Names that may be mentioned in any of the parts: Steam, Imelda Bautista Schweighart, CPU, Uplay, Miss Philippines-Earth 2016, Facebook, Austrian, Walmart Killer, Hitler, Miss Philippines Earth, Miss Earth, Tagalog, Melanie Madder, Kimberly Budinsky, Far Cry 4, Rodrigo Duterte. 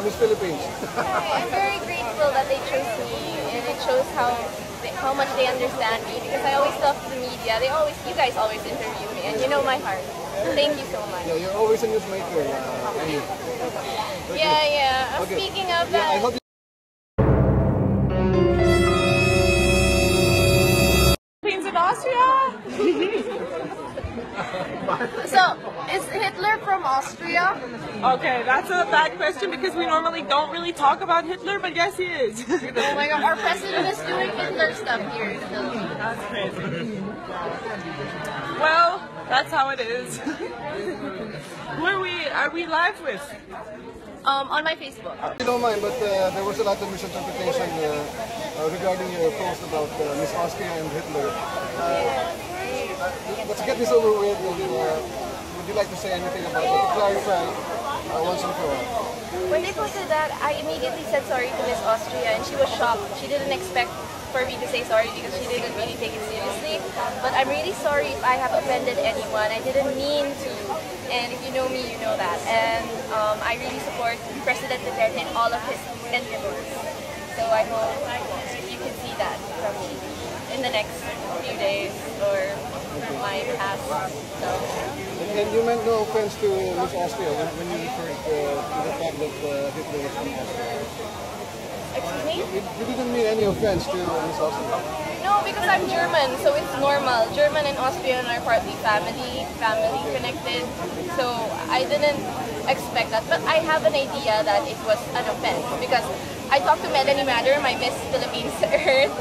Miss Philippines. I'm very grateful that they chose me, and it shows how much they understand me, because I always talk to the media. You guys always interview me, and you know my heart. Thank you so much. Yeah, you're always a newsmaker. Yeah. Okay. Speaking of that. Yeah, Philippines and Austria. So, is Hitler from Austria? Okay, that's a bad question because we normally don't really talk about Hitler, but yes, he is. Oh my God, our president is doing Hitler stuff here in the Philippines. That's crazy. Well, that's how it is. Who are we live with? On my Facebook. You don't mind, but there was a lot of misinterpretation regarding your post about Miss Austria and Hitler. But to get this over with, would you like to say anything about it? Clarify once and for all. When they posted that, I immediately said sorry to Miss Austria, and she was shocked. She didn't expect for me to say sorry because she didn't really take it seriously. But I'm really sorry if I have offended anyone. I didn't mean to. And if you know me, you know that. And I really support President Duterte in all of his endeavors. So I hope you can see that from me in the next few days or my past. So. And you meant no offense to Miss Austria when you referred to the fact that Hitler was from Austria. Excuse me? You didn't mean any offense to Miss Austria. No, because I'm German, so it's normal. German and Austrian are partly family connected, so I didn't expect that. But I have an idea that it was an offense because I talked to Melanie Madder, my Miss Philippines Earth,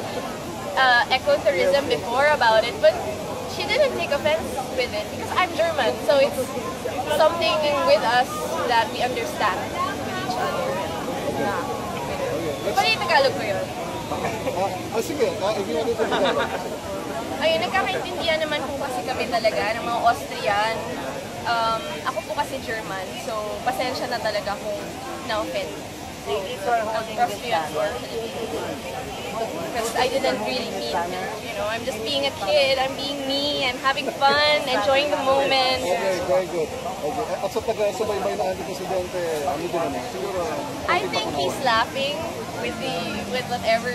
ecotourism before about it, but she didn't take offense with it because I'm German, so it's something with us that we understand with each other. Yeah. But in Tagalog ko yun. Sige, hindi natin Tagalog. Ayun, nagkakaintindihan naman po kasi kami talaga ng mga Austrian. Ako po kasi German, so pasensya na talaga kung na-offend. Because I didn't really mean it, you know, I'm just being a kid, I'm being me, I'm having fun, enjoying the moment. Okay, very good. Okay. At sa taga-sabay-bay na anti-presidente, ano din naman? Siguro, I think he's laughing with whatever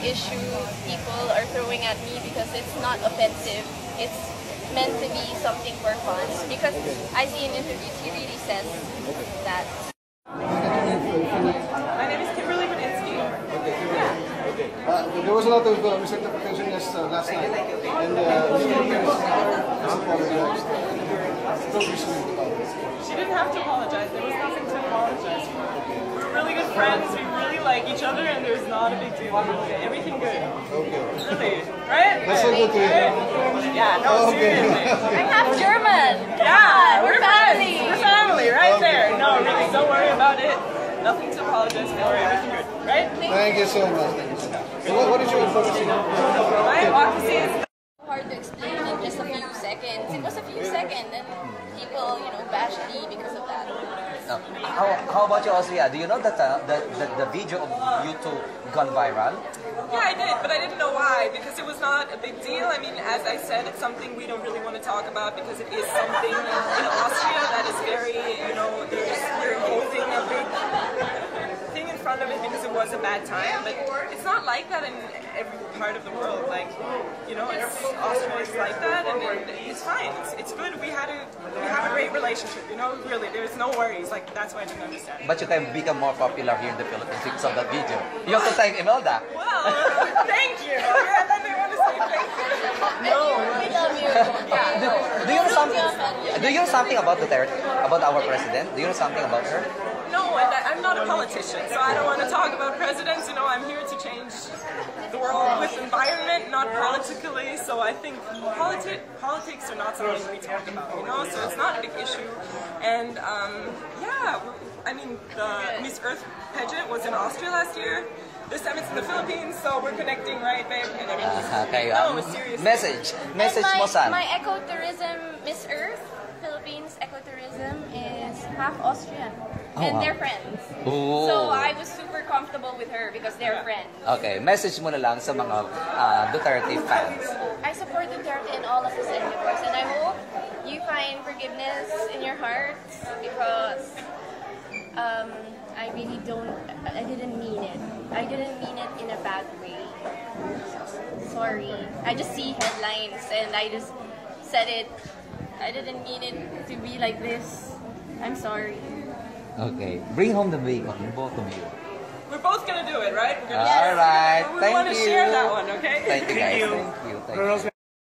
issue people are throwing at me because it's not offensive. It's meant to be something for fun. Because I see in interviews, he really says that. My name is Kimberly Budinsky. Okay, Kimberly. Yeah. There was a lot of misinterpretation last night, and she didn't have to apologize. There was nothing to apologize for. We're really good friends. We really like each other, and there's not a big deal. Everything good. Okay. Really, right? That's so good to hear. Yeah. No, seriously. I'm half German. Yeah, we're family. Friends. We're family, right there. No, really, don't worry about it. Nothing to apologize for, everything good, right? Thank you so much. So what is your focusing on? My advocacy is hard to explain in just a few seconds. It was a few seconds and people, you know, bashed me because of that. Now, how about you, Austria? Do you know that the video of you two gone viral? Yeah, I did, but I didn't know why, because it was not a big deal. I mean, as I said, it's something we don't really want to talk about because it is something in Austria that is very, you know, they're holding a big thing in front of it because it was a bad time, but it's not like that in every part of the world. Like, you know, Austria is like that, and it's fine. It's good. We have a great relationship, you know, really. There's no worries. Like, that's why I didn't understand. But you can become more popular here in the Philippines because of that video. You have to thank Imelda. Well, thank you. Yeah, I didn't want to say thank you. No. We love you. Yeah, no. Do you know something about Duterte, about our president? Do you know something about her? No, and I'm not a politician, so I don't want to talk about presidents. You know, I'm here to change the world with environment, not politically. So I think politics are not something we talk about, you know, so it's not a big issue. And yeah, I mean, the Miss Earth pageant was in Austria last year. This time it's in the Philippines, so we're connecting, right, babe? And okay, no, seriously. Message, Mosan. My ecotourism, Miss Earth, Philippines ecotourism is half Austrian. And they're friends. Ooh. So I was super comfortable with her because they're friends. Okay, message mo na lang sa mga Duterte fans. I support Duterte in all of his endeavors, and I hope you find forgiveness in your hearts because I really don't, I didn't mean it. I didn't mean it in a bad way. Sorry. I just see headlines and I just said it. I didn't mean it to be like this. I'm sorry. Okay. Bring home the bacon, both of you. We're both gonna do it, right? All right. Thank you. We want to share that one, okay? Thank you, guys. Thank you. Thank you.